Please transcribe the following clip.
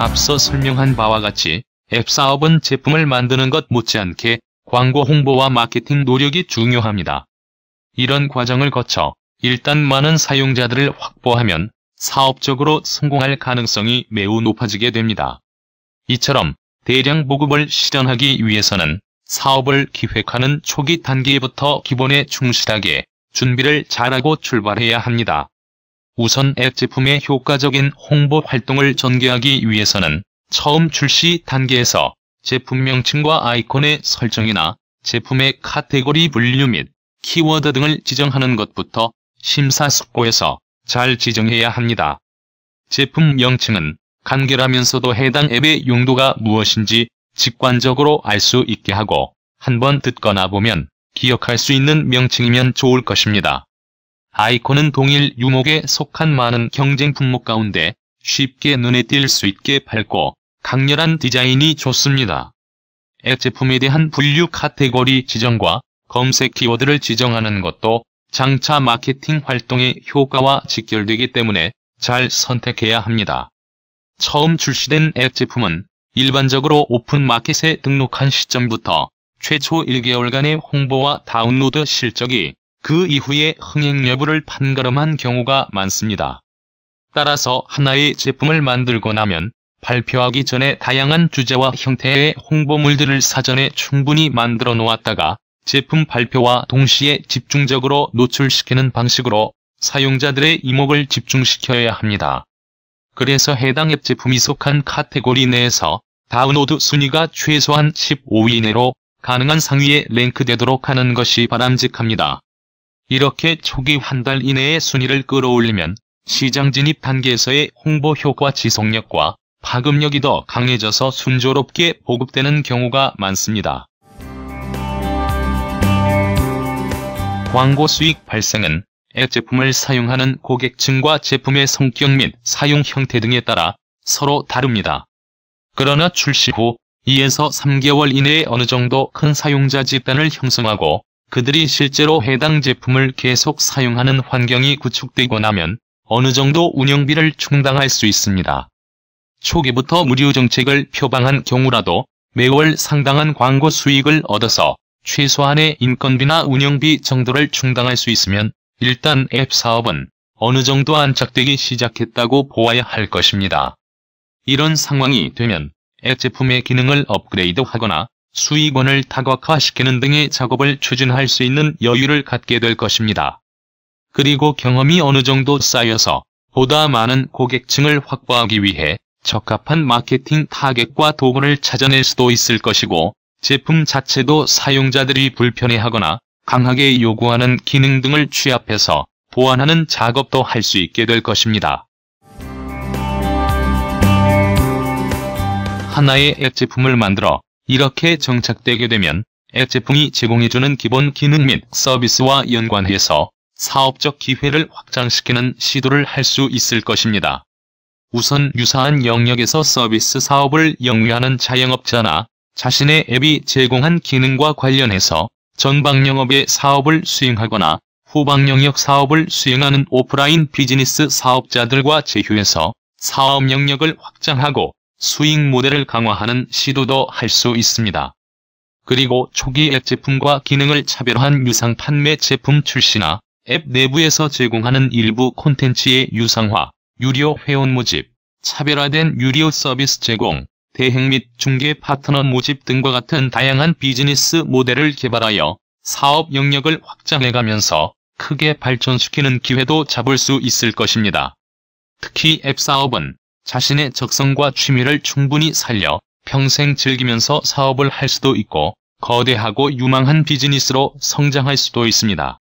앞서 설명한 바와 같이 앱 사업은 제품을 만드는 것 못지않게 광고 홍보와 마케팅 노력이 중요합니다. 이런 과정을 거쳐 일단 많은 사용자들을 확보하면 사업적으로 성공할 가능성이 매우 높아지게 됩니다. 이처럼 대량 보급을 실현하기 위해서는 사업을 기획하는 초기 단계부터 기본에 충실하게 준비를 잘하고 출발해야 합니다. 우선 앱 제품의 효과적인 홍보 활동을 전개하기 위해서는 처음 출시 단계에서 제품 명칭과 아이콘의 설정이나 제품의 카테고리 분류 및 키워드 등을 지정하는 것부터 심사숙고해서 잘 지정해야 합니다. 제품 명칭은 간결하면서도 해당 앱의 용도가 무엇인지 직관적으로 알 수 있게 하고 한번 듣거나 보면 기억할 수 있는 명칭이면 좋을 것입니다. 아이콘은 동일 유목에 속한 많은 경쟁 품목 가운데 쉽게 눈에 띌 수 있게 밝고 강렬한 디자인이 좋습니다. 앱 제품에 대한 분류 카테고리 지정과 검색 키워드를 지정하는 것도 장차 마케팅 활동의 효과와 직결되기 때문에 잘 선택해야 합니다. 처음 출시된 앱 제품은 일반적으로 오픈 마켓에 등록한 시점부터 최초 1개월간의 홍보와 다운로드 실적이 그 이후의 흥행 여부를 판가름한 경우가 많습니다. 따라서 하나의 제품을 만들고 나면 발표하기 전에 다양한 주제와 형태의 홍보물들을 사전에 충분히 만들어 놓았다가 제품 발표와 동시에 집중적으로 노출시키는 방식으로 사용자들의 이목을 집중시켜야 합니다. 그래서 해당 앱 제품이 속한 카테고리 내에서 다운로드 순위가 최소한 15위 내로 가능한 상위에 랭크되도록 하는 것이 바람직합니다. 이렇게 초기 한 달 이내에 순위를 끌어올리면 시장 진입 단계에서의 홍보 효과 지속력과 파급력이 더 강해져서 순조롭게 보급되는 경우가 많습니다. 광고 수익 발생은 앱 제품을 사용하는 고객층과 제품의 성격 및 사용 형태 등에 따라 서로 다릅니다. 그러나 출시 후 2에서 3개월 이내에 어느 정도 큰 사용자 집단을 형성하고 그들이 실제로 해당 제품을 계속 사용하는 환경이 구축되고 나면 어느 정도 운영비를 충당할 수 있습니다. 초기부터 무료 정책을 표방한 경우라도 매월 상당한 광고 수익을 얻어서 최소한의 인건비나 운영비 정도를 충당할 수 있으면 일단 앱 사업은 어느 정도 안착되기 시작했다고 보아야 할 것입니다. 이런 상황이 되면 앱 제품의 기능을 업그레이드하거나 수익원을 다각화시키는 등의 작업을 추진할 수 있는 여유를 갖게 될 것입니다. 그리고 경험이 어느 정도 쌓여서 보다 많은 고객층을 확보하기 위해 적합한 마케팅 타겟과 도구를 찾아낼 수도 있을 것이고 제품 자체도 사용자들이 불편해하거나 강하게 요구하는 기능 등을 취합해서 보완하는 작업도 할 수 있게 될 것입니다. 하나의 앱 제품을 만들어 이렇게 정착되게 되면 앱 제품이 제공해주는 기본 기능 및 서비스와 연관해서 사업적 기회를 확장시키는 시도를 할 수 있을 것입니다. 우선 유사한 영역에서 서비스 사업을 영위하는 자영업자나 자신의 앱이 제공한 기능과 관련해서 전방 영업의 사업을 수행하거나 후방 영역 사업을 수행하는 오프라인 비즈니스 사업자들과 제휴해서 사업 영역을 확장하고 수익 모델을 강화하는 시도도 할 수 있습니다. 그리고 초기 앱 제품과 기능을 차별화한 유상 판매 제품 출시나 앱 내부에서 제공하는 일부 콘텐츠의 유상화, 유료 회원 모집, 차별화된 유료 서비스 제공, 대행 및 중개 파트너 모집 등과 같은 다양한 비즈니스 모델을 개발하여 사업 영역을 확장해가면서 크게 발전시키는 기회도 잡을 수 있을 것입니다. 특히 앱 사업은 자신의 적성과 취미를 충분히 살려 평생 즐기면서 사업을 할 수도 있고 거대하고 유망한 비즈니스로 성장할 수도 있습니다.